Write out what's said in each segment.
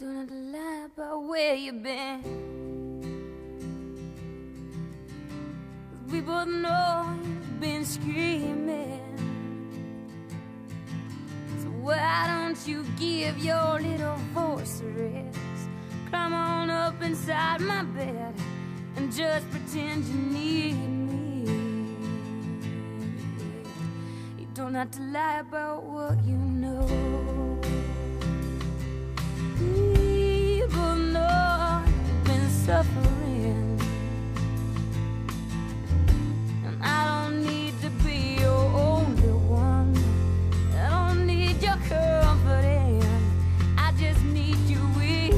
Do not lie about where you've been, 'cause we both know you've been screaming. So why don't you give your little voice a rest? Climb on up inside my bed and just pretend you need me. You don't have to lie about what you know. People know you've been suffering, and I don't need to be your only one. I don't need your comforting, I just need you with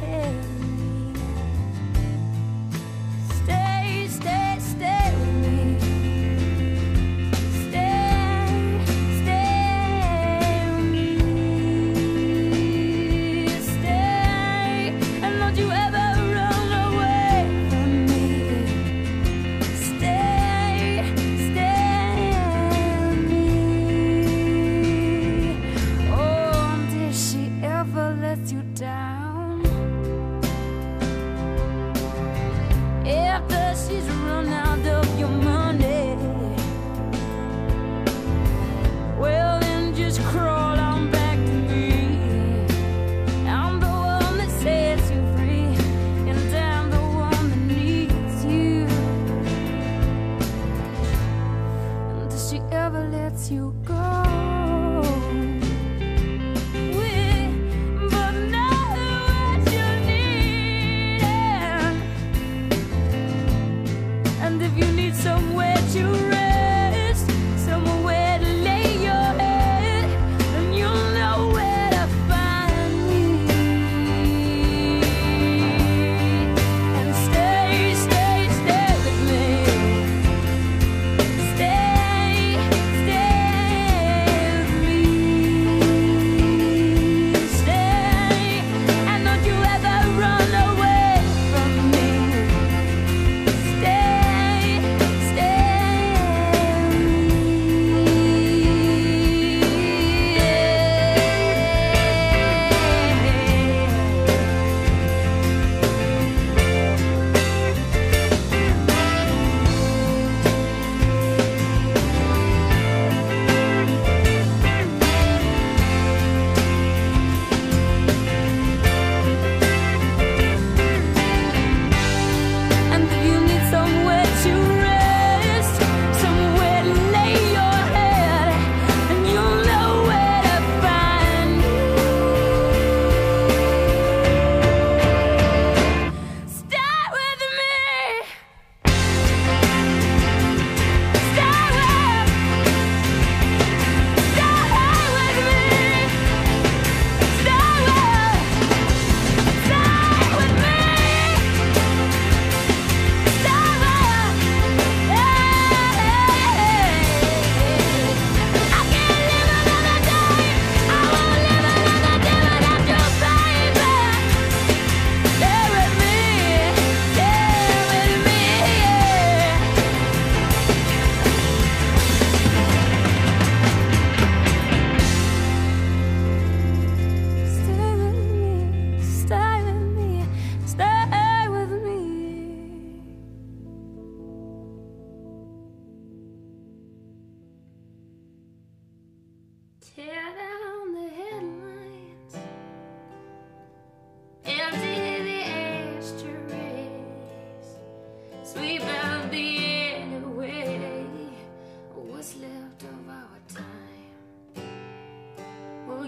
me. Stay, stay, stay with me.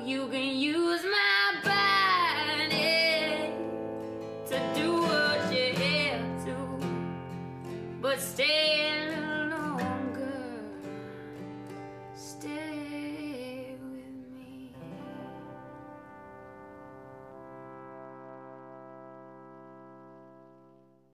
You can use my